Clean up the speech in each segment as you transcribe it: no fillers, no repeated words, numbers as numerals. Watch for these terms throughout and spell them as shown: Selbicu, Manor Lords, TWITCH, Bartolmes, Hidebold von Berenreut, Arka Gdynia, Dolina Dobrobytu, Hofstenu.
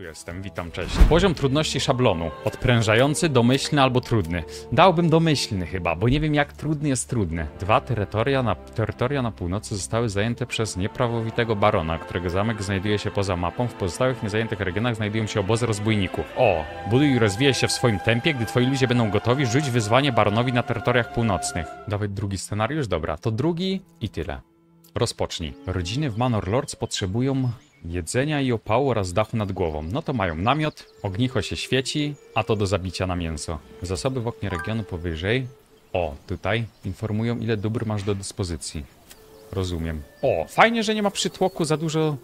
Tu jestem, witam, cześć. Poziom trudności szablonu. Odprężający, domyślny albo trudny. Dałbym domyślny chyba, bo nie wiem jak trudny jest trudny. Dwa terytoria na północy zostały zajęte przez nieprawowitego barona, którego zamek znajduje się poza mapą. W pozostałych niezajętych regionach znajdują się obozy rozbójników. O! Buduj i rozwijaj się w swoim tempie, gdy twoi ludzie będą gotowi, rzuć wyzwanie baronowi na terytoriach północnych. Dawaj drugi scenariusz? Dobra, to drugi i tyle. Rozpocznij. Rodziny w Manor Lords potrzebują jedzenia i opału oraz dachu nad głową. No to mają namiot, ognicho się świeci, a to do zabicia na mięso. Zasoby w oknie regionu powyżej. O, tutaj informują, ile dóbr masz do dyspozycji. Rozumiem. O, fajnie, że nie ma przytłoku za dużo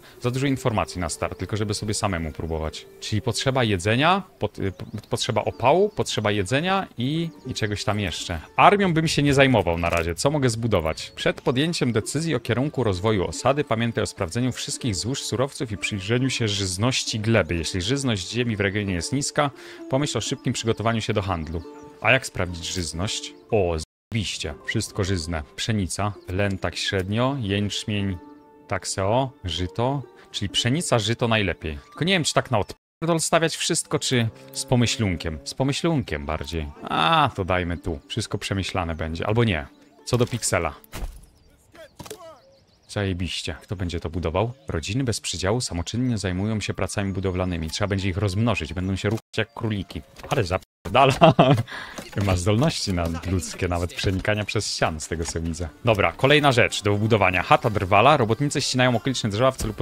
informacji na start, tylko żeby sobie samemu próbować. Czyli potrzeba jedzenia, potrzeba opału, potrzeba jedzenia i czegoś tam jeszcze. Armią bym się nie zajmował na razie. Co mogę zbudować? Przed podjęciem decyzji o kierunku rozwoju osady pamiętaj o sprawdzeniu wszystkich złóż surowców i przyjrzeniu się żyzności gleby. Jeśli żyzność ziemi w regionie jest niska, pomyśl o szybkim przygotowaniu się do handlu. A jak sprawdzić żyzność? O, oczywiście, wszystko żyzne. Pszenica, len tak średnio, jęczmień tak seo, żyto, czyli pszenica, żyto najlepiej. Tylko nie wiem, czy tak na odpierdol stawiać wszystko, czy z pomyślunkiem. Z pomyślunkiem bardziej. A, to dajmy tu. Wszystko przemyślane będzie, albo nie. Co do piksela. Zajebiście. Kto będzie to budował? Rodziny bez przydziału samoczynnie zajmują się pracami budowlanymi. Trzeba będzie ich rozmnożyć, będą się ruchać jak króliki. Ale zapierdala. Masz zdolności nadludzkie, nawet przenikania przez ścian, z tego co widzę. Dobra, kolejna rzecz do wybudowania. Chata drwala. Robotnicy ścinają okoliczne drzewa w celu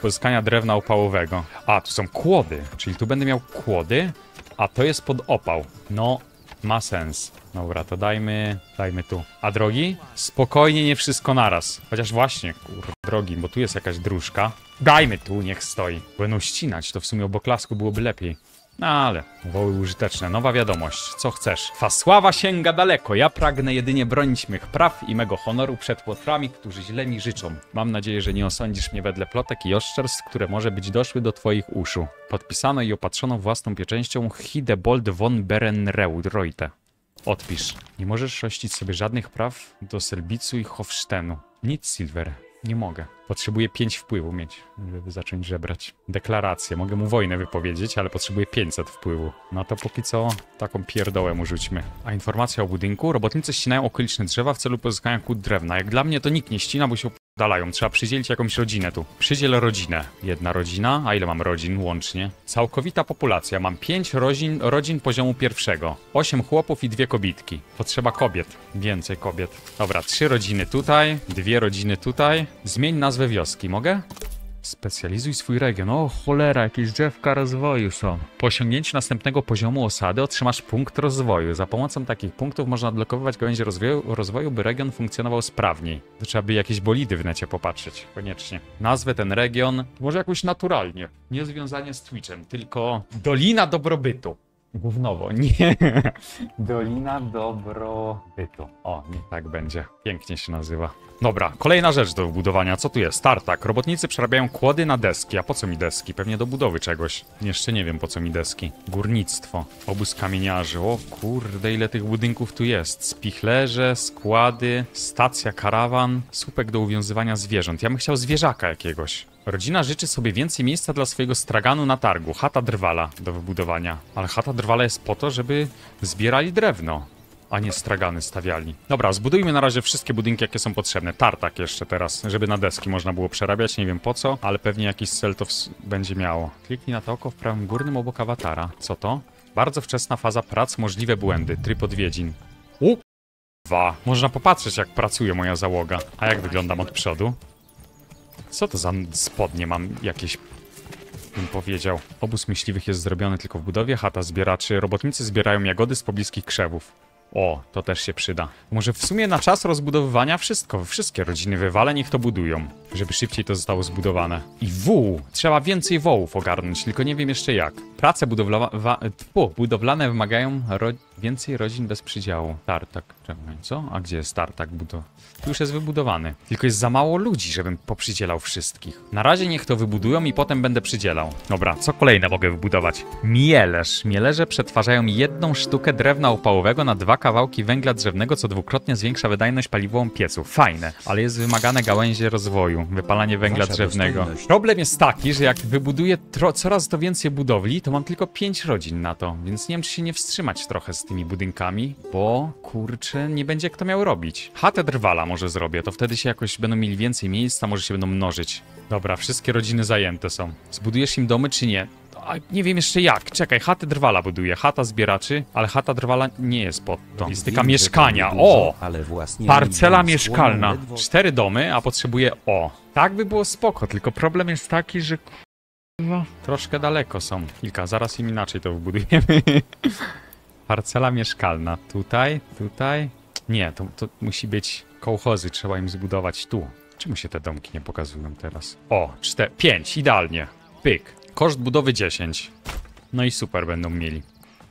pozyskania drewna opałowego. A, tu są kłody. Czyli tu będę miał kłody, a to jest pod opał. No, ma sens. Dobra, to dajmy tu. A drogi? Spokojnie, nie wszystko naraz. Chociaż właśnie, drogi, bo tu jest jakaś dróżka. Dajmy tu, niech stoi. Będą ścinać, to w sumie obok lasku byłoby lepiej. No ale, woły użyteczne, nowa wiadomość, co chcesz? Twa sława sięga daleko, ja pragnę jedynie bronić mych praw i mego honoru przed płotrami, którzy źle mi życzą. Mam nadzieję, że nie osądzisz mnie wedle plotek i oszczerstw, które może być doszły do twoich uszu. Podpisano i opatrzono własną pieczęcią Hidebold von Berenreut. Odpisz. Nie możesz rościć sobie żadnych praw do Selbicu i Hofstenu. Nic, Silver. Nie mogę. Potrzebuję 5 wpływu mieć, żeby zacząć żebrać. Deklarację. Mogę mu wojnę wypowiedzieć, ale potrzebuję 500 wpływu. No to póki co taką pierdołę mu rzućmy. A informacja o budynku? Robotnicy ścinają okoliczne drzewa w celu pozyskania kłód drewna. Jak dla mnie to nikt nie ścina, bo się dalają. Trzeba przydzielić jakąś rodzinę tu. Przydziel rodzinę. Jedna rodzina. A ile mam rodzin łącznie? Całkowita populacja. Mam 5 rodzin poziomu pierwszego. 8 chłopów i 2 kobitki. Potrzeba kobiet. Więcej kobiet. Dobra, 3 rodziny tutaj. 2 rodziny tutaj. Zmień nazwę wioski. Mogę? Specjalizuj swój region. O cholera, jakieś drzewka rozwoju są. Po osiągnięciu następnego poziomu osady otrzymasz punkt rozwoju. Za pomocą takich punktów można odblokowywać gałęzie rozwoju, by region funkcjonował sprawniej. To trzeba by jakieś bolidy w necie popatrzeć. Koniecznie. Nazwę ten region może jakoś naturalnie. Nie związanie z Twitchem, tylko Dolina Dobrobytu. Gównowo, nie. Dolina Dobrobytu. O, nie tak będzie. Pięknie się nazywa. Dobra, kolejna rzecz do budowania. Co tu jest? Tartak. Robotnicy przerabiają kłody na deski. A po co mi deski? Pewnie do budowy czegoś. Jeszcze nie wiem, po co mi deski. Górnictwo. Obóz kamieniarzy. O kurde, ile tych budynków tu jest. Spichlerze, składy, stacja, karawan, słupek do uwiązywania zwierząt. Ja bym chciał zwierzaka jakiegoś. Rodzina życzy sobie więcej miejsca dla swojego straganu na targu. Chata drwala do wybudowania. Ale chata drwala jest po to, żeby zbierali drewno, a nie stragany stawiali. Dobra, zbudujmy na razie wszystkie budynki, jakie są potrzebne. Tartak jeszcze teraz, żeby na deski można było przerabiać. Nie wiem po co, ale pewnie jakiś cel to będzie miało. Kliknij na to oko w prawym górnym obok awatara. Co to? Bardzo wczesna faza prac, możliwe błędy. Tryb odwiedzin. Dwa. Można popatrzeć, jak pracuje moja załoga. A jak wyglądam od przodu? Co to za spodnie mam jakieś, bym powiedział. Obóz myśliwych jest zrobiony tylko w budowie, chata zbieraczy. Robotnicy zbierają jagody z pobliskich krzewów. O, to też się przyda. Może w sumie na czas rozbudowywania wszystkie rodziny wywale, niech to budują. Żeby szybciej to zostało zbudowane. I wół! Trzeba więcej wołów ogarnąć, tylko nie wiem jeszcze jak. Prace budowlane wymagają więcej rodzin bez przydziału. Tartak, czekaj, co? A gdzie jest tartak? Tu już jest wybudowany. Tylko jest za mało ludzi, żebym poprzydzielał wszystkich. Na razie niech to wybudują i potem będę przydzielał. Dobra, co kolejne mogę wybudować? Mielerz. Mielerze przetwarzają jedną sztukę drewna opałowego na 2 kawałki węgla drzewnego, co dwukrotnie zwiększa wydajność paliwową pieców. Fajne, ale jest wymagane gałęzie rozwoju. wypalanie węgla drzewnego. Problem jest taki, że jak wybuduję coraz to więcej budowli, to mam tylko 5 rodzin na to, więc nie wiem, czy się nie wstrzymać trochę z tymi budynkami, bo kurczę, nie będzie kto miał robić. Chatę drwala może zrobię, to wtedy się jakoś będą mieli więcej miejsca, może się będą mnożyć. Dobra, wszystkie rodziny zajęte są. Zbudujesz im domy czy nie? A nie wiem jeszcze jak. Czekaj, chatę drwala buduję. Chata zbieraczy, ale chata drwala nie jest pod to. Jest taka mieszkania. O! Parcela mieszkalna. 4 domy, a potrzebuję o. Tak by było spoko, tylko problem jest taki, że troszkę daleko są. Kilka, zaraz im inaczej to wybudujemy. Parcela mieszkalna. Tutaj, tutaj. Nie, to musi być kołchozy. Trzeba im zbudować tu. Czemu się te domki nie pokazują teraz? O, 5, idealnie. Pyk. Koszt budowy 10. No i super będą mieli.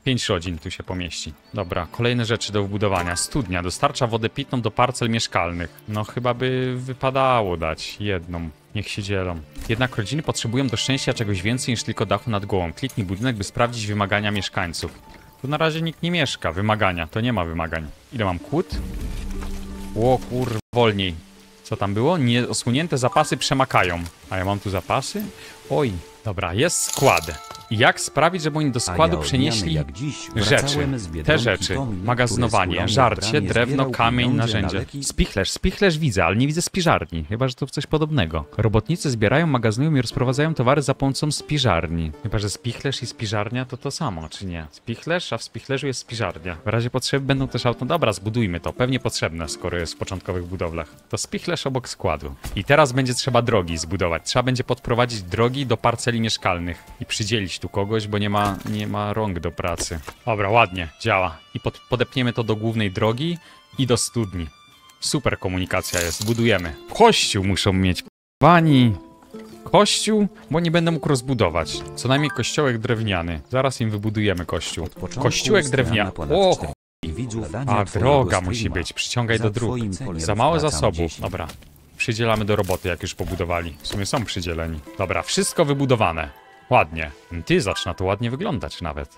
5 rodzin tu się pomieści. Dobra, kolejne rzeczy do wbudowania. Studnia dostarcza wodę pitną do parcel mieszkalnych. No chyba by wypadało dać jedną. Niech się dzielą. Jednak rodziny potrzebują do szczęścia czegoś więcej niż tylko dachu nad głową. Kliknij budynek, by sprawdzić wymagania mieszkańców. Tu na razie nikt nie mieszka. Wymagania. To nie ma wymagań. Ile mam kłód? O kur... wolniej. Co tam było? Nieosłonięte zapasy przemakają. A ja mam tu zapasy? Oj. Dobra, jest skład. Jak sprawić, żeby oni do składu przenieśli rzeczy? Te rzeczy. Magazynowanie, żarcie, drewno, kamień, narzędzie. Spichlerz widzę, ale nie widzę spiżarni. Chyba, że to coś podobnego. Robotnicy zbierają, magazynują i rozprowadzają towary za pomocą spiżarni. Chyba, że spichlerz i spiżarnia to samo, czy nie? Spichlerz, a w spichlerzu jest spiżarnia. W razie potrzeby będą też auto. Dobra, zbudujmy to. Pewnie potrzebne, skoro jest w początkowych budowlach. To spichlerz obok składu. I teraz będzie trzeba drogi zbudować. Trzeba będzie podprowadzić drogi do parceli mieszkalnych i przydzielić tu kogoś, bo nie ma rąk do pracy. Dobra, ładnie, działa. I podepniemy to do głównej drogi i do studni. Super komunikacja jest, budujemy. Kościół muszą mieć bani. Kościół, bo nie będę mógł rozbudować. Co najmniej kościołek drewniany. Zaraz im wybudujemy kościół. Kościółek drewniany. O! A droga musi być, przyciągaj do dróg. Za mało zasobów. Dobra. Przydzielamy do roboty, jak już pobudowali. W sumie są przydzieleni. Dobra, wszystko wybudowane. Ładnie. Ty, zaczyna to ładnie wyglądać nawet.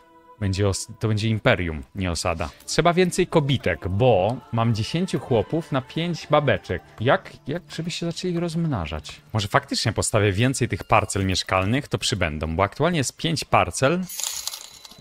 To będzie imperium, nie osada. Trzeba więcej kobitek, bo mam 10 chłopów na 5 babeczek. Jak żeby się zaczęli rozmnażać? Może faktycznie postawię więcej tych parcel mieszkalnych, to przybędą, bo aktualnie jest 5 parcel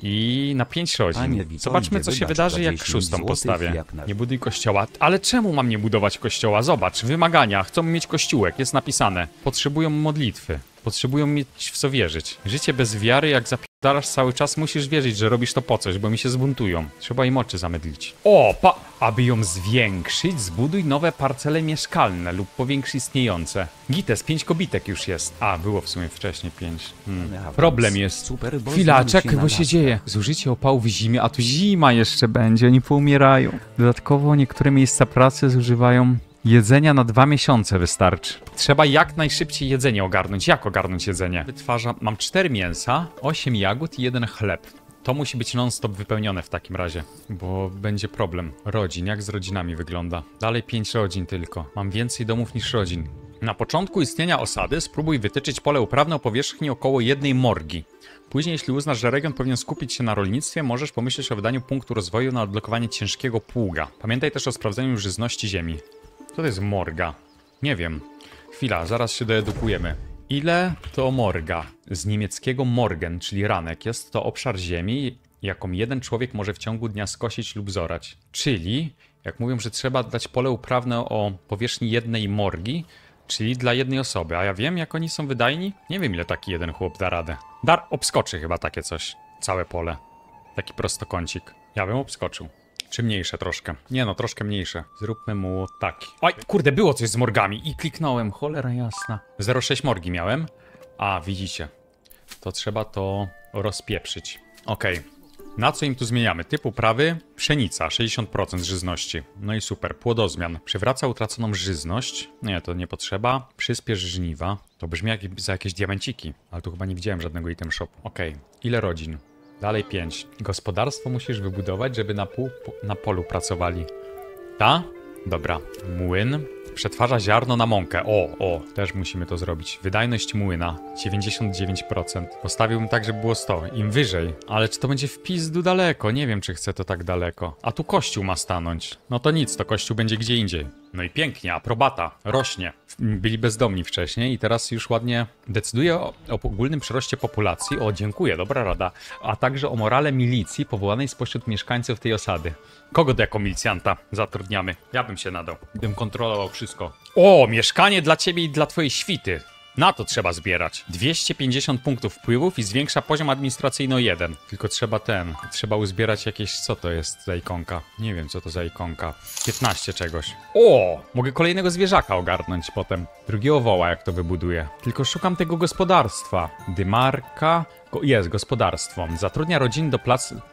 i na 5 rodzin. Zobaczmy, co się wydarzy, jak 6 postawię. Nie buduj kościoła. Ale czemu mam nie budować kościoła? Zobacz, wymagania. Chcą mieć kościółek, jest napisane. Potrzebują modlitwy. Potrzebują mieć w co wierzyć. Życie bez wiary, jak zapierdalasz cały czas, musisz wierzyć, że robisz to po coś, bo mi się zbuntują. Trzeba im oczy zamydlić. O, aby ją zwiększyć, zbuduj nowe parcele mieszkalne lub powiększ istniejące. Gites, 5 kobitek już jest. A, było w sumie wcześniej 5. Problem jest. Chwila, czekaj, bo się dzieje. Zużycie opału w zimie, a tu zima jeszcze będzie, oni poumierają. Dodatkowo niektóre miejsca pracy zużywają... Jedzenia na 2 miesiące wystarczy. Trzeba jak najszybciej jedzenie ogarnąć. Jak ogarnąć jedzenie? Mam 4 mięsa, 8 jagód i 1 chleb. To musi być non-stop wypełnione w takim razie, bo będzie problem. Rodzin, jak z rodzinami wygląda? Dalej 5 rodzin tylko. Mam więcej domów niż rodzin. Na początku istnienia osady spróbuj wytyczyć pole uprawne o powierzchni około 1 morgi. Później, jeśli uznasz, że region powinien skupić się na rolnictwie, możesz pomyśleć o wydaniu punktu rozwoju na odblokowanie ciężkiego pługa. Pamiętaj też o sprawdzeniu żyzności ziemi. Co to jest morga? Nie wiem. Chwila, zaraz się doedukujemy. Ile to morga? Z niemieckiego morgen, czyli ranek. Jest to obszar ziemi, jaką jeden człowiek może w ciągu dnia skosić lub zorać. Czyli, jak mówią, że trzeba dać pole uprawne o powierzchni 1 morgi, czyli dla 1 osoby. A ja wiem, jak oni są wydajni? Nie wiem, ile taki jeden chłop da radę. Obskoczy chyba takie coś. Całe pole. Taki prostokącik. Ja bym obskoczył. Czy mniejsze troszkę? Nie no, troszkę mniejsze. Zróbmy mu taki. Oj, kurde, było coś z morgami i kliknąłem, cholera jasna. 0,6 morgi miałem. A, widzicie. To trzeba to rozpieprzyć. Okej. Na co im tu zmieniamy? Typ uprawy pszenica, 60% żyzności. No i super, płodozmian. Przywraca utraconą żyzność. Nie, to nie potrzeba. Przyspiesz żniwa. To brzmi jak za jakieś diamenciki. Ale tu chyba nie widziałem żadnego item shopu. Okej. Ile rodzin? Dalej 5. Gospodarstwo musisz wybudować, żeby na polu pracowali. Ta? Dobra. Młyn. Przetwarza ziarno na mąkę. O, też musimy to zrobić. Wydajność młyna. 99%. Postawiłbym tak, żeby było 100. Im wyżej. Ale czy to będzie w pizdu daleko? Nie wiem, czy chcę to tak daleko. A tu kościół ma stanąć. No to nic, to kościół będzie gdzie indziej. No i pięknie, aprobata, rośnie. Byli bezdomni wcześniej i teraz już ładnie decyduje o ogólnym przyroście populacji. O, dziękuję, dobra rada. A także o morale milicji powołanej spośród mieszkańców tej osady. Kogo to jako milicjanta zatrudniamy? Ja bym się nadał. Bym kontrolował wszystko. O, mieszkanie dla ciebie i dla twojej świty. Na to trzeba zbierać. 250 punktów wpływów i zwiększa poziom administracyjny o 1. Tylko trzeba trzeba uzbierać jakieś... Co to jest za ikonka? Nie wiem, co to za ikonka. 15 czegoś. O! Mogę kolejnego zwierzaka ogarnąć potem. Drugiego woła, jak to wybuduję. Tylko szukam tego gospodarstwa. Dymarka... Jest gospodarstwo. Zatrudnia rodziny do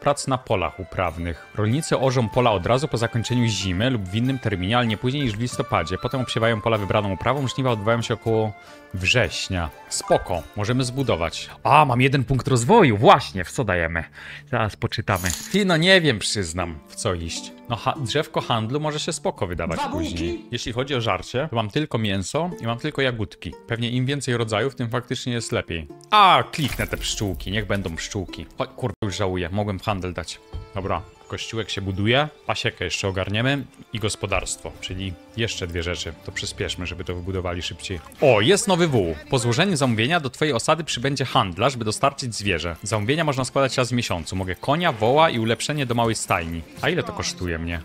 prac na polach uprawnych. Rolnicy orzą pola od razu po zakończeniu zimy lub w innym terminie, ale nie później niż w listopadzie. Potem obsiewają pola wybraną uprawą. Żniwa odbywają się około września. Spoko, możemy zbudować. A, mam 1 punkt rozwoju, właśnie, w co dajemy? Zaraz poczytamy. Ty, no nie wiem, przyznam, w co iść. No, drzewko handlu może się spoko wydawać później. Jeśli chodzi o żarcie, to mam tylko mięso i mam tylko jagódki. Pewnie im więcej rodzajów, tym faktycznie jest lepiej. A, kliknę te pszczółki, niech będą pszczółki. Oj, kurde, już żałuję, mogłem w handel dać. Dobra, kościółek się buduje, pasiekę jeszcze ogarniemy i gospodarstwo, czyli jeszcze 2 rzeczy. To przyspieszmy, żeby to wybudowali szybciej. O, jest nowy wół. Po złożeniu zamówienia do twojej osady przybędzie handlarz, by dostarczyć zwierzę. Zamówienia można składać raz w miesiącu. Mogę konia, woła i ulepszenie do małej stajni. A ile to kosztuje mnie?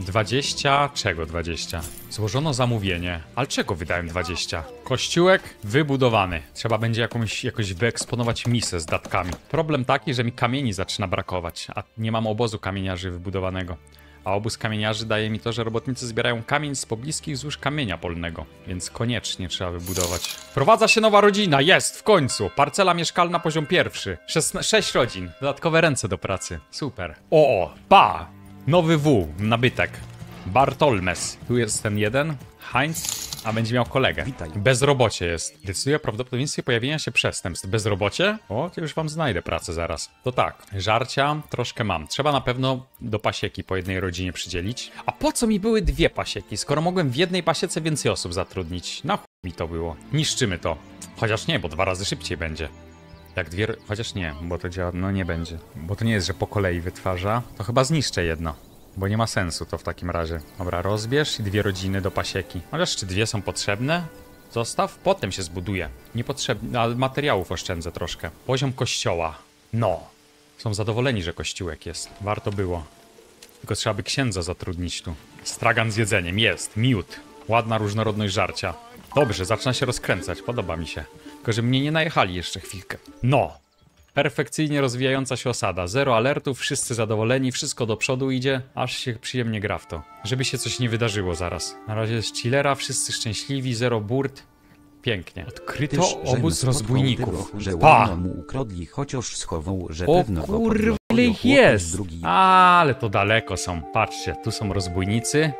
20... czego 20? Złożono zamówienie. Ale czego wydałem 20? Kościółek wybudowany. Trzeba będzie jakoś wyeksponować misę z datkami. Problem taki, że mi kamieni zaczyna brakować, a nie mam obozu kamieniarzy wybudowanego. A obóz kamieniarzy daje mi to, że robotnicy zbierają kamień z pobliskich złóż kamienia polnego. Więc koniecznie trzeba wybudować. Wprowadza się nowa rodzina, jest, w końcu. Parcela mieszkalna poziom pierwszy. 6 rodzin, dodatkowe ręce do pracy. Super. O, pa! Nowy wół, nabytek. Bartolmes. Tu jest ten jeden. Heinz, a będzie miał kolegę. Witaj. Bezrobocie jest. Decyduje o prawdopodobieństwie pojawienia się przestępstw. Bezrobocie? O, to już wam znajdę pracę zaraz. To tak, żarcia troszkę mam. Trzeba na pewno do pasieki po jednej rodzinie przydzielić. A po co mi były 2 pasieki, skoro mogłem w jednej pasiece więcej osób zatrudnić? Na chuj mi to było. Niszczymy to. Chociaż nie, bo 2 razy szybciej będzie. Jak 2... Chociaż nie, bo to działa... No nie będzie. Bo to nie jest, że po kolei wytwarza. To chyba zniszczę jedno. Bo nie ma sensu to w takim razie. Dobra, rozbierz i 2 rodziny do pasieki. Chociaż czy 2 są potrzebne? Zostaw, potem się zbuduje. Niepotrzebne, ale materiałów oszczędzę troszkę. Poziom kościoła. No. Są zadowoleni, że kościółek jest. Warto było. Tylko trzeba by księdza zatrudnić tu. Stragan z jedzeniem, jest. Miód. Ładna różnorodność żarcia. Dobrze, zaczyna się rozkręcać, podoba mi się. Tylko, że mnie nie najechali jeszcze chwilkę. No! Perfekcyjnie rozwijająca się osada. 0 alertów, wszyscy zadowoleni, wszystko do przodu idzie, aż się przyjemnie gra w to. Żeby się coś nie wydarzyło zaraz. Na razie jest chillera, wszyscy szczęśliwi, 0 burt. Pięknie. Odkryto obóz rozbójników. Pa! O kurwa, ile ich jest! Ale to daleko są. Patrzcie, tu są rozbójnicy.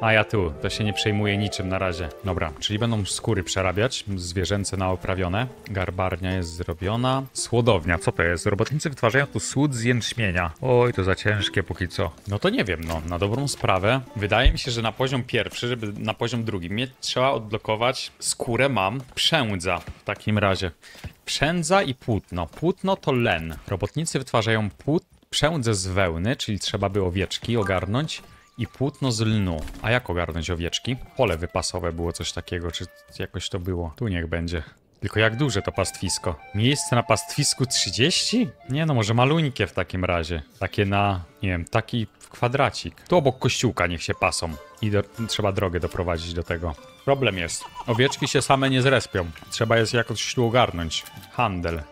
A ja tu, to się nie przejmuję niczym na razie. Dobra, czyli będą skóry przerabiać, zwierzęce na oprawione. Garbarnia jest zrobiona. Słodownia, co to jest? Robotnicy wytwarzają tu słód z jęczmienia. Oj, to za ciężkie póki co. No to nie wiem, no, na dobrą sprawę. Wydaje mi się, że na poziom pierwszy, żeby na poziom drugi mnie trzeba odblokować. Skórę mam, przędza w takim razie. Przędza i płótno. Płótno to len. Robotnicy wytwarzają przędzę z wełny, czyli trzeba by owieczki ogarnąć. I płótno z lnu. A jak ogarnąć owieczki? Pole wypasowe było coś takiego, czy jakoś to było? Tu niech będzie. Tylko jak duże to pastwisko? Miejsce na pastwisku 30? Nie no, może maluńkie w takim razie. Takie na, nie wiem, taki kwadracik. Tu obok kościółka niech się pasą. I trzeba drogę doprowadzić do tego. Problem jest. Owieczki się same nie zrespią. Trzeba je jakoś tu ogarnąć. Handel.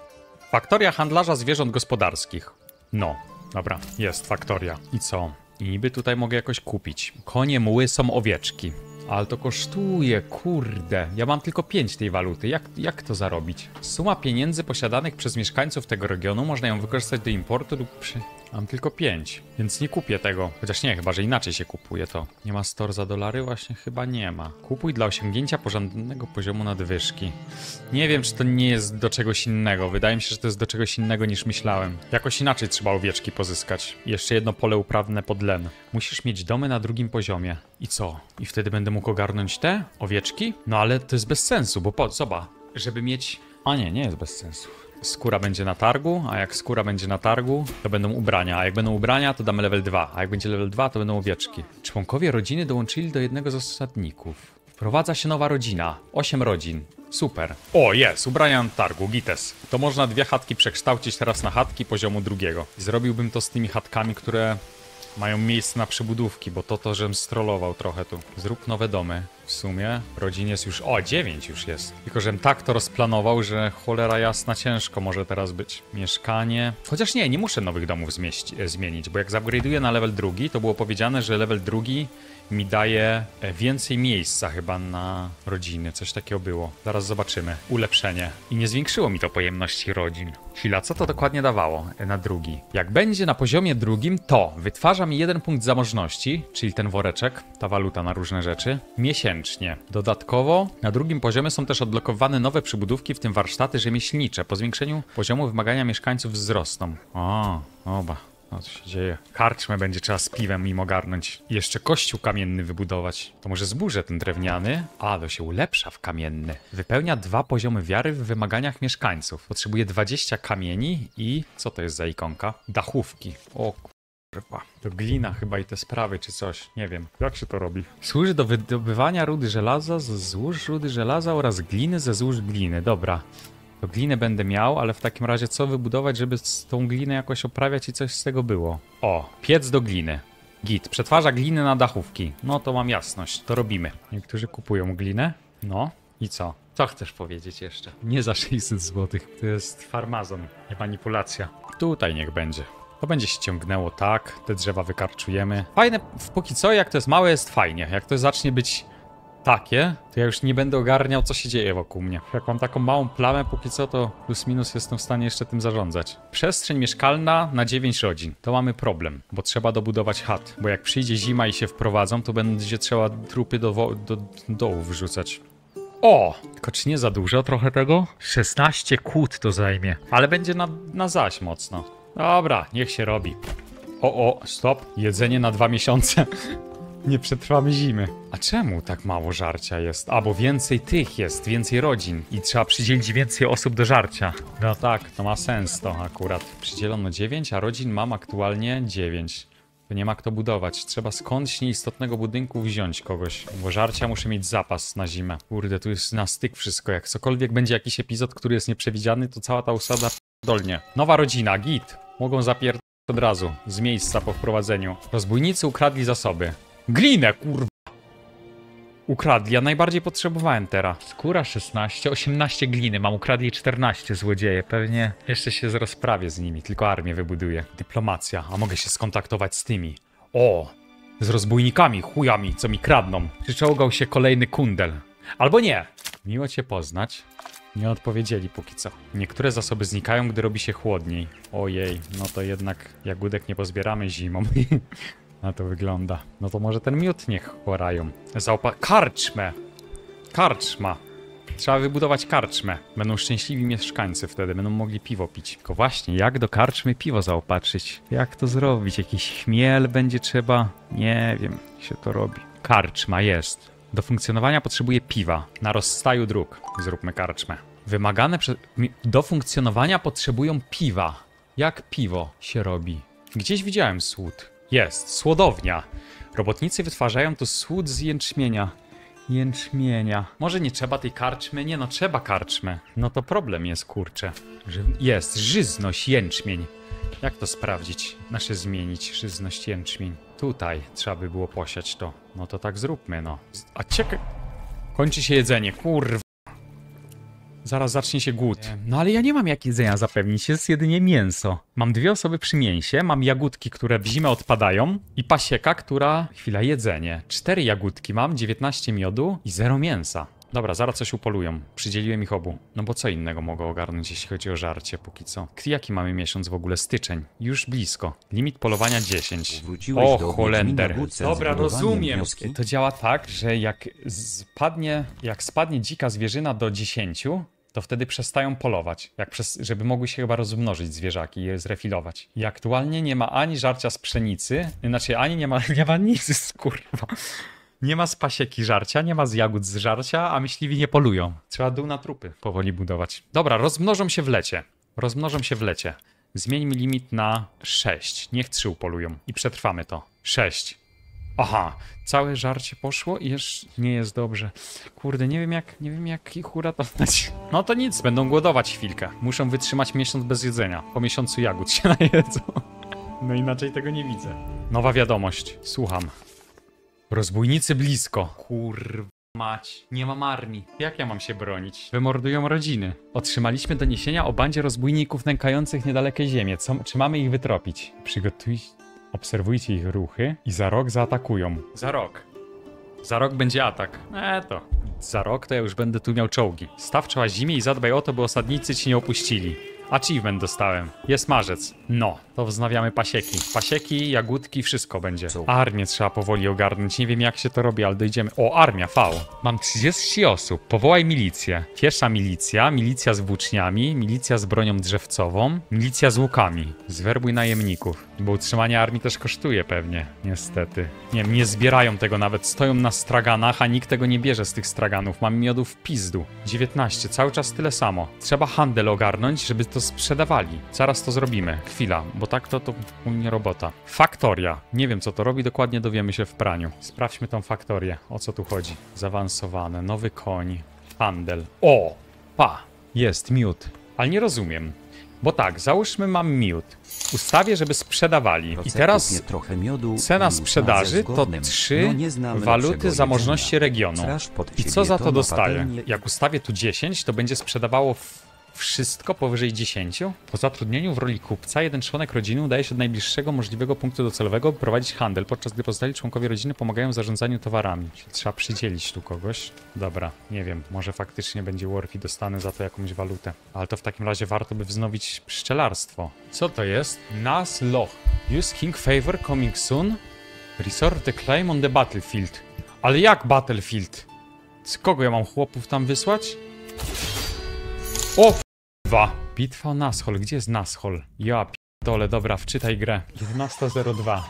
Faktoria handlarza zwierząt gospodarskich. No, dobra, jest faktoria. I co? I niby tutaj mogę jakoś kupić. Konie, muły są owieczki. Ale to kosztuje, kurde. Ja mam tylko 5 tej waluty. Jak to zarobić? Suma pieniędzy posiadanych przez mieszkańców tego regionu można ją wykorzystać do importu lub przy... Mam tylko 5, więc nie kupię tego. Chociaż nie, chyba że inaczej się kupuje to. Nie ma store za dolary? Właśnie chyba nie ma. Kupuj dla osiągnięcia pożądanego poziomu nadwyżki. Nie wiem, czy to nie jest do czegoś innego. Wydaje mi się, że to jest do czegoś innego niż myślałem. Jakoś inaczej trzeba owieczki pozyskać. Jeszcze jedno pole uprawne pod len. Musisz mieć domy na 2. poziomie. I co? I wtedy będę mógł ogarnąć te owieczki? No ale to jest bez sensu, bo zobacz, żeby mieć... A nie, nie jest bez sensu. skóra będzie na targu, a jak skóra będzie na targu, to będą ubrania, a jak będą ubrania, to damy level 2, a jak będzie level 2, to będą owieczki. Członkowie rodziny dołączyli do jednego z osadników. Wprowadza się nowa rodzina, 8 rodzin. Super. O, jest, ubrania na targu, gites. To można dwie chatki przekształcić teraz na chatki poziomu drugiego. Zrobiłbym to z tymi chatkami, które mają miejsce na przybudówki, bo to żem strollował trochę tu. Zrób nowe domy. W sumie rodzin jest już... O, 9 już jest. Tylko żem tak to rozplanował, że cholera jasna ciężko może teraz być. Mieszkanie... Chociaż nie muszę nowych domów zmienić, bo jak zupgrade'uję na level 2, to było powiedziane, że level 2 mi daje więcej miejsca chyba na rodziny. Coś takiego było. Zaraz zobaczymy. Ulepszenie. I nie zwiększyło mi to pojemności rodzin. Chwila, co to dokładnie dawało na drugi? Jak będzie na poziomie drugim, to wytwarza mi 1 punkt zamożności, czyli ten woreczek, ta waluta na różne rzeczy, miesięcznie. Dodatkowo na drugim poziomie są też odblokowane nowe przybudówki, w tym warsztaty rzemieślnicze. Po zwiększeniu poziomu wymagania mieszkańców wzrosną. O, oba. No, co się dzieje? Karczmę będzie trzeba z piwem im ogarnąć. I jeszcze kościół kamienny wybudować. To może zburzę ten drewniany? A, to się ulepsza w kamienny. Wypełnia 2 poziomy wiary w wymaganiach mieszkańców. Potrzebuje 20 kamieni i... Co to jest za ikonka? Dachówki. O kurwa. To glina chyba i te sprawy czy coś. Nie wiem. Jak się to robi? Służy do wydobywania rudy żelaza ze złóż rudy żelaza oraz gliny ze złóż gliny. Dobra. To glinę będę miał, ale w takim razie co wybudować, żeby z tą glinę jakoś oprawiać i coś z tego było? O, piec do gliny. Git, przetwarza glinę na dachówki. No to mam jasność, to robimy. Niektórzy kupują glinę. No i co? Co chcesz powiedzieć jeszcze? Nie za 600 zł. To jest farmazon, nie manipulacja. Tutaj niech będzie. To będzie się ciągnęło tak, te drzewa wykarczujemy. Fajne, póki co jak to jest małe jest fajnie, jak to zacznie być... takie, to ja już nie będę ogarniał, co się dzieje wokół mnie. Jak mam taką małą plamę póki co, to plus minus jestem w stanie jeszcze tym zarządzać. Przestrzeń mieszkalna na 9 rodzin. To mamy problem, bo trzeba dobudować chat. Bo jak przyjdzie zima i się wprowadzą, to będzie trzeba trupy do dołu wrzucać. O! Tylko czy nie za dużo trochę tego? 16 kłód to zajmie. Ale będzie na zaś mocno. Dobra, niech się robi. O, stop. Jedzenie na 2 miesiące. Nie przetrwamy zimy. A czemu tak mało żarcia jest? A, bo więcej tych jest, więcej rodzin. I trzeba przydzielić więcej osób do żarcia. No tak, to ma sens to akurat. Przydzielono 9, a rodzin mam aktualnie 9. To nie ma kto budować. Trzeba skądś nieistotnego budynku wziąć kogoś. Bo żarcia muszę mieć zapas na zimę. Kurde, tu jest na styk wszystko. Jak cokolwiek będzie jakiś epizod, który jest nieprzewidziany, to cała ta usada dolnie. Nowa rodzina, git. Mogą zapierdolić od razu, z miejsca po wprowadzeniu. Rozbójnicy ukradli zasoby. Glinę, kurwa! Ukradli, ja najbardziej potrzebowałem teraz. Skóra 16, 18 gliny, mam ukradli 14 złodzieje. Pewnie jeszcze się rozprawię z nimi, tylko armię wybuduję. Dyplomacja, a mogę się skontaktować z tymi. O! Z rozbójnikami, chujami, co mi kradną. Przyczołgał się kolejny kundel. Albo nie! Miło cię poznać. Nie odpowiedzieli póki co. Niektóre zasoby znikają, gdy robi się chłodniej. Ojej, no to jednak jagódek nie pozbieramy zimą. Na to wygląda. No to może ten miód niech chorają. Karczmę! Karczma! Trzeba wybudować karczmę. Będą szczęśliwi mieszkańcy wtedy, będą mogli piwo pić. Tylko właśnie, jak do karczmy piwo zaopatrzyć? Jak to zrobić? Jakiś chmiel będzie trzeba? Nie wiem, jak się to robi. Karczma jest. Do funkcjonowania potrzebuje piwa. Na rozstaju dróg. Zróbmy karczmę. Wymagane do funkcjonowania potrzebują piwa. Jak piwo się robi? Gdzieś widziałem słód. Jest, słodownia. Robotnicy wytwarzają tu słód z jęczmienia. Może nie trzeba tej karczmy? Nie, no trzeba karczmy. No to problem jest, kurczę. Jest, żyzność, jęczmień. Jak to sprawdzić? Nasze zmienić, żyzność, jęczmień. Tutaj trzeba by było posiać to. No to tak zróbmy, no. A ciekawe... Kończy się jedzenie, kurwa. Zaraz zacznie się głód. No ale ja nie mam jak jedzenia zapewnić, jest jedynie mięso. Mam 2 osoby przy mięsie, mam jagódki, które w zimę odpadają i pasieka, która... Chwila, jedzenie. 4 jagódki mam, 19 miodu i 0 mięsa. Dobra, zaraz coś upolują. Przydzieliłem ich obu. No bo co innego mogę ogarnąć, jeśli chodzi o żarcie póki co. Jaki mamy miesiąc w ogóle? Styczeń. Już blisko. Limit polowania 10. O, Holender. Dobra, rozumiem. Wnioski? To działa tak, że jak spadnie dzika zwierzyna do 10... to wtedy przestają polować, żeby mogły się chyba rozmnożyć zwierzaki i je zrefilować. I aktualnie nie ma ani żarcia z pszenicy, znaczy ani nie ma nic, kurwa. Nie ma z pasieki żarcia, nie ma z jagód z żarcia, a myśliwi nie polują. Trzeba dół na trupy powoli budować. Dobra, rozmnożą się w lecie. Rozmnożą się w lecie. Zmieńmy limit na 6. Niech 3 upolują i przetrwamy to. 6. Aha, całe żarcie poszło i jeszcze nie jest dobrze. Kurde, nie wiem jak ich uratować. No to nic, będą głodować chwilkę. Muszą wytrzymać miesiąc bez jedzenia. Po miesiącu jagód się najedzą. No inaczej tego nie widzę. Nowa wiadomość, słucham. Rozbójnicy blisko. Kurwa mać, nie mam armii. Jak ja mam się bronić? Wymordują rodziny. Otrzymaliśmy doniesienia o bandzie rozbójników nękających niedalekie ziemię. Czy mamy ich wytropić? Obserwujcie ich ruchy i za rok zaatakują. Za rok. Za rok będzie atak. To. Za rok to ja już będę tu miał czołgi. Staw czoła zimie i zadbaj o to, by osadnicy ci nie opuścili. Achievement dostałem. Jest marzec. No, to wznawiamy pasieki. Pasieki, jagódki, wszystko będzie. Armię trzeba powoli ogarnąć. Nie wiem jak się to robi, ale dojdziemy. O, armia, V. Mam 30 osób. Powołaj milicję. Pierwsza milicja, milicja z włóczniami, milicja z bronią drzewcową, milicja z łukami. Zwerbuj najemników. Bo utrzymanie armii też kosztuje pewnie, niestety. Nie wiem, nie zbierają tego nawet. Stoją na straganach, a nikt tego nie bierze z tych straganów. Mam miodu w pizdu. 19, cały czas tyle samo. Trzeba handel ogarnąć, żeby to sprzedawali. Zaraz to zrobimy. Chwila, bo tak to u mnie robota. Faktoria. Nie wiem co to robi, dokładnie dowiemy się w praniu. Sprawdźmy tą faktorię. O co tu chodzi? Zaawansowane, nowy koń, handel. O! Pa! Jest miód. Ale nie rozumiem. Bo tak, załóżmy mam miód. Ustawię, żeby sprzedawali. I teraz cena sprzedaży to 3 waluty zamożności regionu. I co za to dostaję? Jak ustawię tu 10, to będzie sprzedawało wszystko powyżej 10. Po zatrudnieniu w roli kupca, jeden członek rodziny udaje się do najbliższego możliwego punktu docelowego prowadzić handel, podczas gdy pozostali członkowie rodziny pomagają w zarządzaniu towarami. Trzeba przydzielić tu kogoś. Dobra, nie wiem, może faktycznie będzie worth i dostanę za to jakąś walutę. Ale to w takim razie warto by wznowić pszczelarstwo. Co to jest? Nas Loch. Use King Favor coming soon. Reserve the claim on the battlefield. Ale jak battlefield? Z kogo ja mam chłopów tam wysłać? O! Bitwa o Nashol. Gdzie jest Nashol? Ja p***dole, dobra, wczytaj grę. 11:02.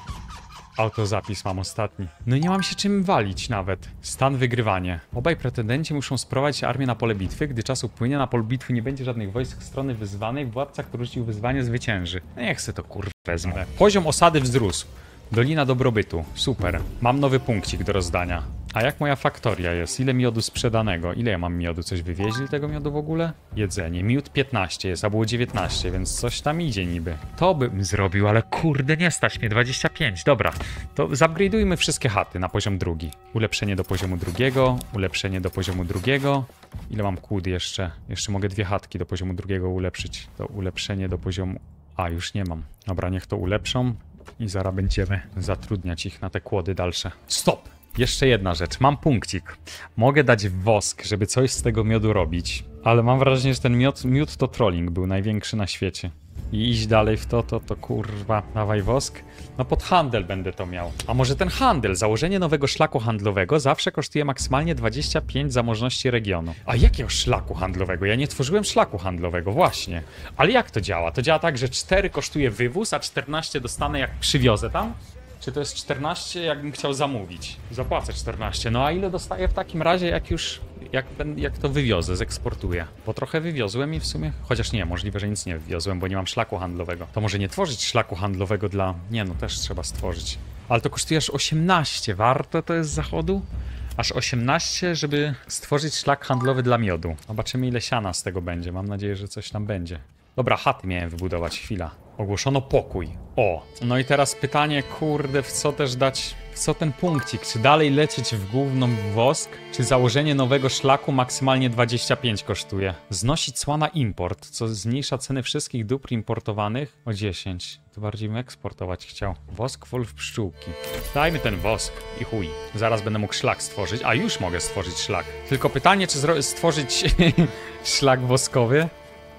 Autozapis mam ostatni. No i nie mam się czym walić nawet. Stan wygrywanie. Obaj pretendenci muszą sprowadzić armię na pole bitwy. Gdy czas upłynie, na polu bitwy nie będzie żadnych wojsk strony wyzwanej. Władca, który rzucił wyzwanie, zwycięży. No niech se to kurwa wezmę. Poziom osady wzrósł. Dolina Dobrobytu. Super. Mam nowy punkcik do rozdania. A jak moja faktoria jest? Ile miodu sprzedanego? Ile ja mam miodu? Coś wywieźli tego miodu w ogóle? Jedzenie. Miód 15 jest, a było 19, więc coś tam idzie niby. To bym zrobił, ale kurde nie stać mnie. 25, dobra. To zupgrade'ujmy wszystkie chaty na poziom drugi. Ulepszenie do poziomu drugiego, ulepszenie do poziomu drugiego. Ile mam kłód jeszcze? Jeszcze mogę 2 chatki do poziomu drugiego ulepszyć. To ulepszenie do poziomu... A, już nie mam. Dobra, niech to ulepszą i zaraz będziemy zatrudniać ich na te kłody dalsze. Stop! Jeszcze jedna rzecz, mam punkcik. Mogę dać wosk, żeby coś z tego miodu robić, ale mam wrażenie, że ten miód to trolling był największy na świecie. I iść dalej w to kurwa, dawaj wosk. No pod handel będę to miał. A może ten handel, założenie nowego szlaku handlowego zawsze kosztuje maksymalnie 25 zamożności regionu. A jakiego szlaku handlowego? Ja nie tworzyłem szlaku handlowego, właśnie. Ale jak to działa? To działa tak, że 4 kosztuje wywóz, a 14 dostanę jak przywiozę tam? Czy to jest 14, jakbym chciał zamówić? Zapłacę 14. No a ile dostaję w takim razie, jak to wywiozę, zeksportuję? Bo trochę wywiozłem i w sumie... Chociaż nie, możliwe, że nic nie wywiozłem, bo nie mam szlaku handlowego. To może nie tworzyć szlaku handlowego dla... Nie, no też trzeba stworzyć. Ale to kosztuje aż 18. Warto to jest z zachodu? Aż 18, żeby stworzyć szlak handlowy dla miodu. Zobaczymy, ile siana z tego będzie. Mam nadzieję, że coś tam będzie. Dobra, chaty miałem wybudować. Chwila. Ogłoszono pokój. O, no i teraz pytanie, kurde, w co też dać, w co ten punkcik? Czy dalej lecieć w gówno wosk? Czy założenie nowego szlaku maksymalnie 25 kosztuje? Znosi cła na import, co zmniejsza ceny wszystkich dóbr importowanych o 10. To bardziej bym eksportować chciał. Wosk wolf pszczółki. Dajmy ten wosk i chuj. Zaraz będę mógł szlak stworzyć, a już mogę stworzyć szlak. Tylko pytanie, czy stworzyć szlak woskowy?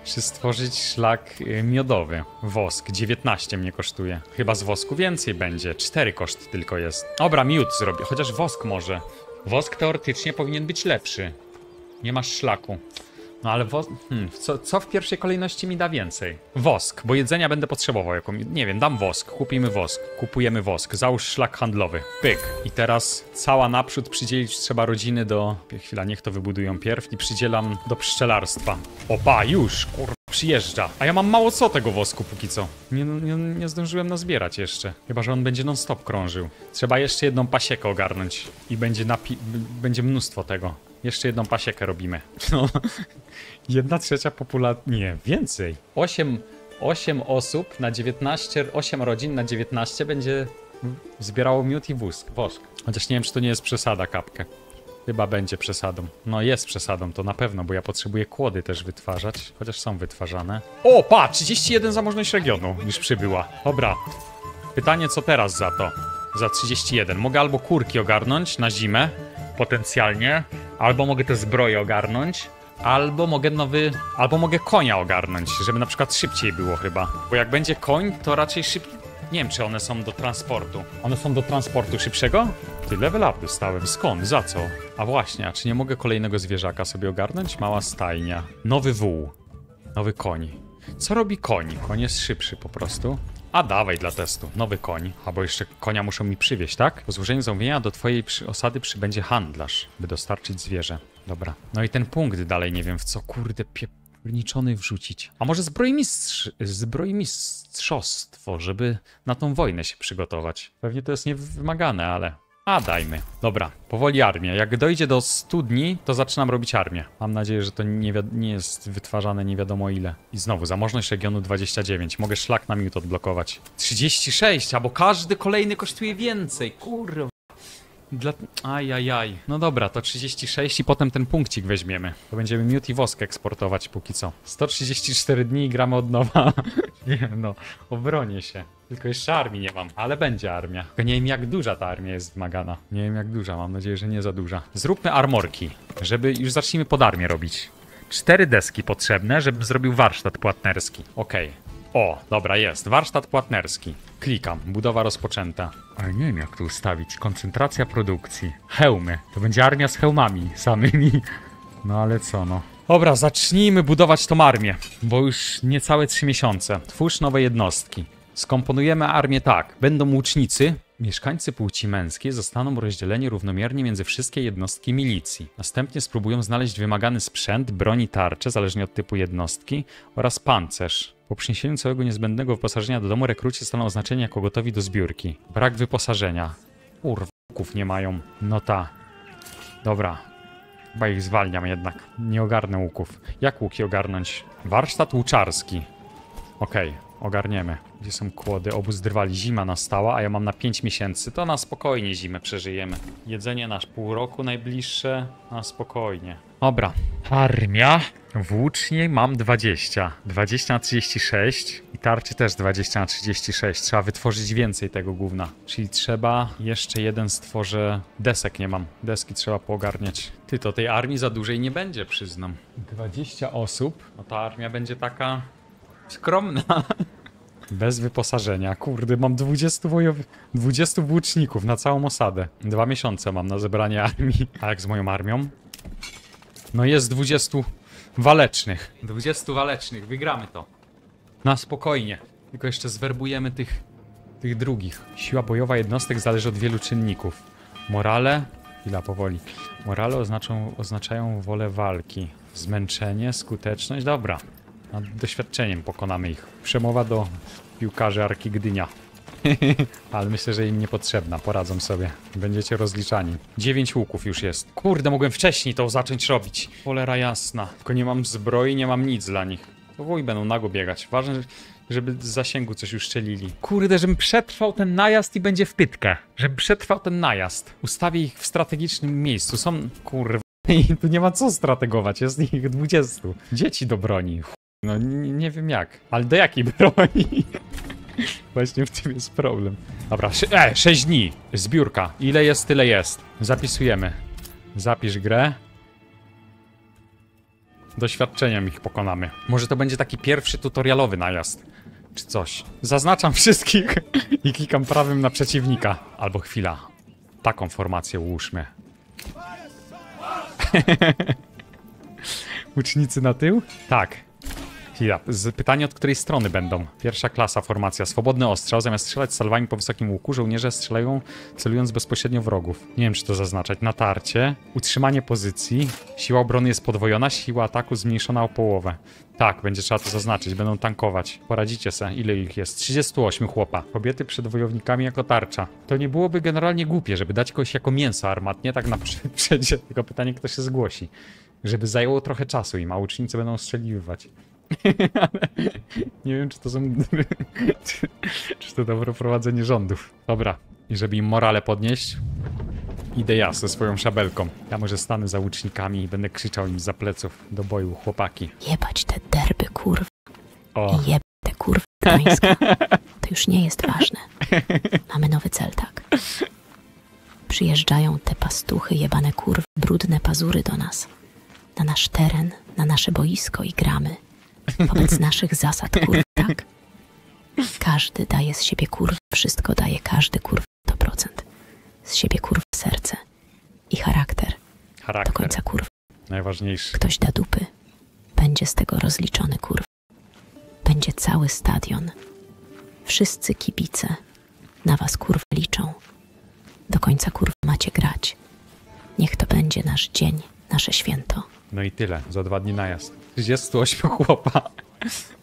Czy stworzyć szlak miodowy? Wosk 19 mnie kosztuje. Chyba z wosku więcej będzie. 4 koszt tylko jest. Dobra, miód zrobię. Chociaż wosk może. Wosk teoretycznie powinien być lepszy. Nie masz szlaku. No ale wosk... co w pierwszej kolejności mi da więcej? Wosk, bo jedzenia będę potrzebował. Nie wiem, dam wosk. Kupimy wosk. Kupujemy wosk. Załóż szlak handlowy. Pyk. I teraz cała naprzód przydzielić trzeba rodziny do... Chwila, niech to wybudują pierw i przydzielam do pszczelarstwa. Opa, już! Kurwa. przyjeżdża. A ja mam mało co tego wosku póki co. Nie zdążyłem nazbierać jeszcze. Chyba że on będzie non stop krążył. Trzeba jeszcze jedną pasiekę ogarnąć. I będzie mnóstwo tego. Jeszcze jedną pasiekę robimy. No. 1/3 populacji. Nie, więcej. 8 osób na 19, 8 rodzin na 19 będzie zbierało miód i wosk. Chociaż nie wiem, czy to nie jest przesada kapkę. Chyba będzie przesadą. No jest przesadą, to na pewno, bo ja potrzebuję kłody też wytwarzać. Chociaż są wytwarzane. O, pa! 31 zamożność regionu już przybyła. Dobra. Pytanie, co teraz za to? Za 31. Mogę albo kurki ogarnąć na zimę, potencjalnie. Albo mogę te zbroje ogarnąć. Albo mogę albo mogę konia ogarnąć, żeby na przykład szybciej było chyba. Bo jak będzie koń, to raczej szybciej. Nie wiem, czy one są do transportu. One są do transportu szybszego? Ty, level up dostałem. Skąd? Za co? A właśnie, a czy nie mogę kolejnego zwierzaka sobie ogarnąć? Mała stajnia. Nowy wół. Nowy koń. Co robi koń? Koń jest szybszy po prostu. A dawaj dla testu. Nowy koń. A bo jeszcze konia muszą mi przywieźć, tak? Po złożeniu zamówienia do twojej osady przybędzie handlarz, by dostarczyć zwierzę. Dobra. No i ten punkt dalej nie wiem w co, kurde, pierniczony wrzucić. A może zbrojmistrzostwo, żeby na tą wojnę się przygotować. Pewnie to jest niewymagane, ale... A dajmy. Dobra, powoli armię. Jak dojdzie do 100 dni, to zaczynam robić armię. Mam nadzieję, że to nie jest wytwarzane nie wiadomo ile. I znowu, zamożność regionu 29. Mogę szlak na miód odblokować. 36, albo każdy kolejny kosztuje więcej. Kurwa. Ajajaj. No dobra, to 36 i potem ten punkcik weźmiemy. To będziemy miód i wosk eksportować póki co. 134 dni i gramy od nowa. Nie no, obronię się. Tylko jeszcze armii nie mam, ale będzie armia. Tylko nie wiem, jak duża ta armia jest wymagana. Nie wiem, jak duża, mam nadzieję, że nie za duża. Zróbmy armorki, żeby już zacznijmy pod armię robić. 4 deski potrzebne, żebym zrobił warsztat płatnerski. Okej. O, dobra, jest. Warsztat płatnerski. Klikam. Budowa rozpoczęta. Ale nie wiem, jak to ustawić. Koncentracja produkcji. Hełmy. To będzie armia z hełmami samymi. No ale co no. Dobra, zacznijmy budować tą armię, bo już niecałe 3 miesiące. Twórz nowe jednostki. Skomponujemy armię tak. Będą łucznicy. Mieszkańcy płci męskiej zostaną rozdzieleni równomiernie między wszystkie jednostki milicji. Następnie spróbują znaleźć wymagany sprzęt, broń i tarcze, zależnie od typu jednostki, oraz pancerz. Po przyniesieniu całego niezbędnego wyposażenia do domu rekruci zostaną oznaczeni jako gotowi do zbiórki. Brak wyposażenia. Urwków nie mają. No ta. Dobra. Chyba ich zwalniam jednak. Nie ogarnę łuków. Jak łuki ogarnąć? Warsztat łuczarski. Okej. Ogarniemy. Gdzie są kłody? Obóz drwali. Zima nastała, a ja mam na 5 miesięcy. To na spokojnie zimę przeżyjemy. Jedzenie na pół roku najbliższe. Na spokojnie. Dobra. Armia. Włócznie mam 20. 20 na 36. I tarczy też 20 na 36. Trzeba wytworzyć więcej tego gówna. Czyli trzeba jeszcze jeden stworzę. Desek nie mam. Deski trzeba poogarniać. Ty, to tej armii za dużej nie będzie, przyznam. 20 osób. No ta armia będzie taka... skromna. Bez wyposażenia. Kurde, mam 20 włóczników na całą osadę. 2 miesiące mam na zebranie armii. A jak z moją armią? No jest 20 walecznych. 20 walecznych. Wygramy to. Na spokojnie. Tylko jeszcze zwerbujemy tych drugich. Siła bojowa jednostek zależy od wielu czynników. Morale... Chwila, powoli. Morale oznaczają wolę walki. Zmęczenie, skuteczność. Dobra. Doświadczeniem pokonamy ich. Przemowa do piłkarzy Arki Gdynia. Ale myślę, że im niepotrzebna. Poradzą sobie. Będziecie rozliczani. 9 łuków już jest. Kurde, mogłem wcześniej to zacząć robić. Cholera jasna. Tylko nie mam zbroi, nie mam nic dla nich. Wuj, będą nago biegać. Ważne, żeby z zasięgu coś już strzelili. Kurde, żebym przetrwał ten najazd i będzie w pytkę. Żebym przetrwał ten najazd. Ustawię ich w strategicznym miejscu. Są... Kurwa. I tu nie ma co strategować. Jest ich 20. Dzieci do broni. No nie wiem jak, ale do jakiej broni? Właśnie w tym jest problem. Dobra, 6 dni, zbiórka, ile jest, tyle jest. Zapisujemy. Zapisz grę. Doświadczeniem ich pokonamy. Może to będzie taki pierwszy tutorialowy najazd, czy coś. Zaznaczam wszystkich i klikam prawym na przeciwnika. Albo chwila, taką formację ułóżmy. Łucznicy na tył? Tak. Chwila. Pytanie, od której strony będą? Pierwsza klasa, formacja. Swobodny ostrzał. Zamiast strzelać salwami po wysokim łuku, żołnierze strzelają, celując bezpośrednio wrogów. Nie wiem, czy to zaznaczać. Natarcie. Utrzymanie pozycji. Siła obrony jest podwojona, siła ataku zmniejszona o połowę. Tak, będzie trzeba to zaznaczyć. Będą tankować. Poradzicie se. Ile ich jest? 38 chłopa. Kobiety przed wojownikami jako tarcza. To nie byłoby generalnie głupie, żeby dać kogoś jako mięso armatnie, tak na przedzie. Tylko pytanie, kto się zgłosi. Żeby zajęło trochę czasu im, a łucznicy będą strzeliwać. Nie wiem, czy to są... czy to dobre prowadzenie rządów. Dobra. I żeby im morale podnieść, idę ja ze swoją szabelką. Ja może stanę za łucznikami i będę krzyczał im za pleców do boju, chłopaki. Jebać te derby, kurwa. O. I jebać te kurwa drańska. To już nie jest ważne. Mamy nowy cel, tak? Przyjeżdżają te pastuchy, jebane kurwa, brudne pazury do nas. Na nasz teren, na nasze boisko i gramy. Wobec naszych zasad, kurwa, tak? Każdy daje z siebie, kurwa, wszystko daje każdy, kurwa, 100%. Z siebie, kurwa, serce i charakter. Charakter. Do końca, kurwa. Najważniejszy. Ktoś da dupy. Będzie z tego rozliczony, kurwa. Będzie cały stadion. Wszyscy kibice na was, kurwa, liczą. Do końca, kurwa, macie grać. Niech to będzie nasz dzień, nasze święto. No i tyle. Za 2 dni najazd. 38 chłopa.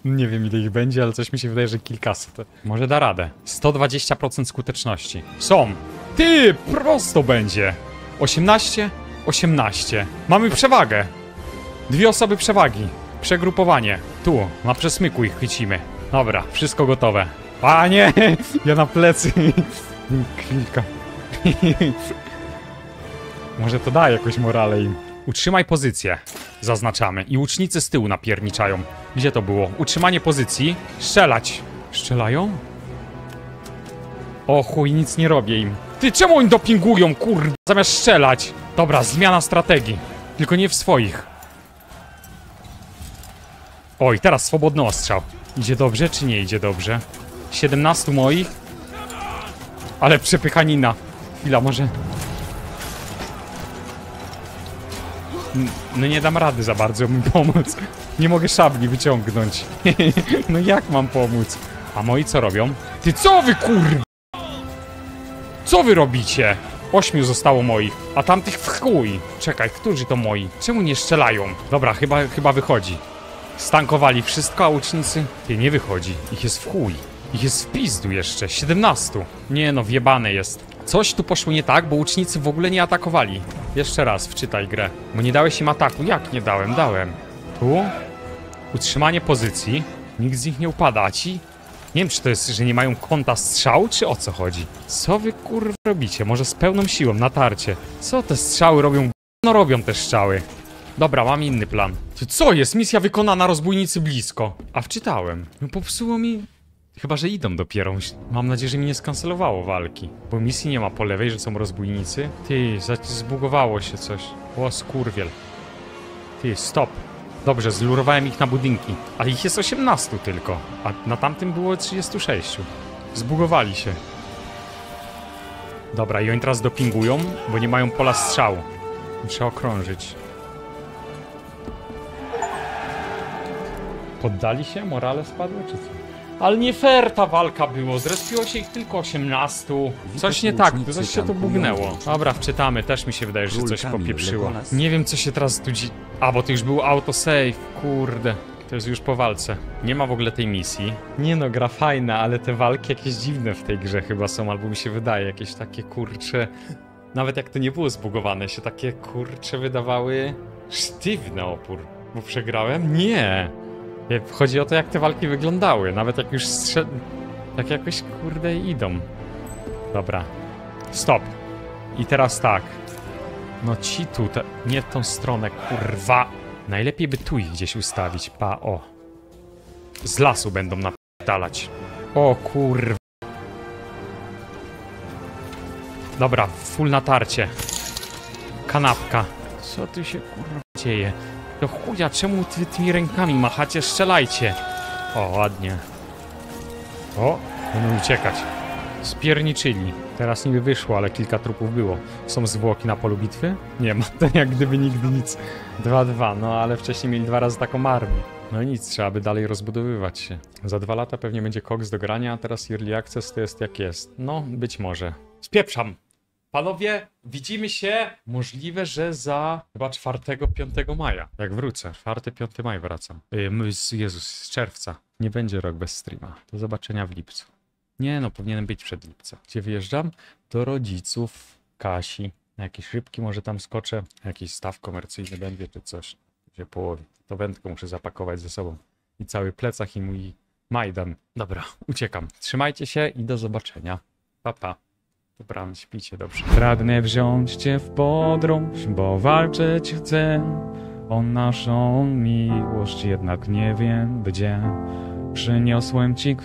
Nie wiem, ile ich będzie, ale coś mi się wydaje, że kilkaset. Może da radę. 120% skuteczności. Są! Ty! Prosto będzie! 18, 18. Mamy przewagę! 2 osoby przewagi. Przegrupowanie. Tu, na przesmyku ich chwycimy. Dobra, wszystko gotowe. Panie! Ja na plecy. Kilka. Może to da jakoś morale im. Utrzymaj pozycję. Zaznaczamy. I łucznicy z tyłu napierniczają. Gdzie to było? Utrzymanie pozycji. Strzelać. Strzelają? O chuj, nic nie robię im. Ty, czemu oni dopingują, kurde, zamiast strzelać? Dobra, zmiana strategii. Tylko nie w swoich. Oj, teraz swobodny ostrzał. Idzie dobrze, czy nie idzie dobrze? 17 moich. Ale przepychanina. Chwila, może... No nie dam rady za bardzo mi pomóc. Nie mogę szabli wyciągnąć. No jak mam pomóc? A moi co robią? Ty, co wy kur... Co wy robicie? 8 zostało moich, a tamtych w chuj. Czekaj, którzy to moi? Czemu nie strzelają? Dobra, chyba wychodzi. Stankowali wszystko, a łucznicy? Ty, nie wychodzi. Ich jest w chuj. Ich jest w pizdu jeszcze. 17. Nie no, wjebane jest. Coś tu poszło nie tak, bo łucznicy w ogóle nie atakowali. Jeszcze raz, wczytaj grę. Bo nie dałeś im ataku. Jak nie dałem? Dałem. Tu? Utrzymanie pozycji. Nikt z nich nie upada, a ci? Nie wiem, czy to jest, że nie mają kąta strzału, czy o co chodzi? Co wy, kurwa, robicie? Może z pełną siłą, natarcie. Co te strzały robią? No robią te strzały. Dobra, mam inny plan. Ty, co jest? Misja wykonana, rozbójnicy blisko. A wczytałem. No popsuło mi... Chyba, że idą dopiero. Mam nadzieję, że mi nie skancelowało walki. Bo misji nie ma po lewej, że są rozbójnicy. Ty, zbugowało się coś. O, skurwiel. Ty, stop. Dobrze, zlurowałem ich na budynki. Ale ich jest 18 tylko. A na tamtym było 36. Zbugowali się. Dobra, i oni teraz dopingują, bo nie mają pola strzału. Muszę okrążyć. Poddali się? Morale spadły, czy co? Ale nie fair ta walka było, zrespiło się ich tylko 18. Coś nie tak, coś się tu bugnęło. Dobra, wczytamy, też mi się wydaje, że coś popieprzyło. Nie wiem, co się teraz tu dzieje. A, bo to już był autosave, kurde. To jest już po walce. Nie ma w ogóle tej misji. Nie no, gra fajna, ale te walki jakieś dziwne w tej grze chyba są, albo mi się wydaje, jakieś takie kurcze... Nawet jak to nie było zbugowane, się takie kurcze wydawały... Sztywny opór. Bo przegrałem? Nie! Chodzi o to, jak te walki wyglądały, nawet jak już tak jakoś, kurde, idą. Dobra. Stop. I teraz tak. No ci tutaj, nie w tą stronę, kurwa. Najlepiej by tu ich gdzieś ustawić, pa, o. Z lasu będą napierdalać. O kurwa. Dobra, full natarcie. Kanapka. Co tu się, kurwa, dzieje? To chuja, czemu ty tymi rękami machacie? Strzelajcie! O, ładnie. O, będą uciekać. Spierniczyli. Teraz niby wyszło, ale kilka trupów było. Są zwłoki na polu bitwy? Nie ma, to jak gdyby nigdy nic. 2-2, no ale wcześniej mieli 2 razy taką armię. No i nic, trzeba by dalej rozbudowywać się. Za 2 lata pewnie będzie koks do grania, a teraz early access to jest jak jest. No, być może. Spieprzam! Panowie, widzimy się, możliwe, że za chyba 4-5 maja. Jak wrócę, 4-5 maja wracam. Jezus, z czerwca. Nie będzie rok bez streama. Do zobaczenia w lipcu. Nie no, powinienem być przed lipca. Gdzie wyjeżdżam? Do rodziców Kasi. Na jakieś rybki może tam skoczę. Jakiś staw komercyjny będzie czy coś. Gdzie połowie. To wędkę muszę zapakować ze sobą. I cały plecak i mój majdan. Dobra, uciekam. Trzymajcie się i do zobaczenia. Pa, pa. Dobranoc, śpicie dobrze. Pragnę wziąć cię w podróż, bo walczyć chcę o naszą miłość, jednak nie wiem gdzie. Przyniosłem ci kwiat.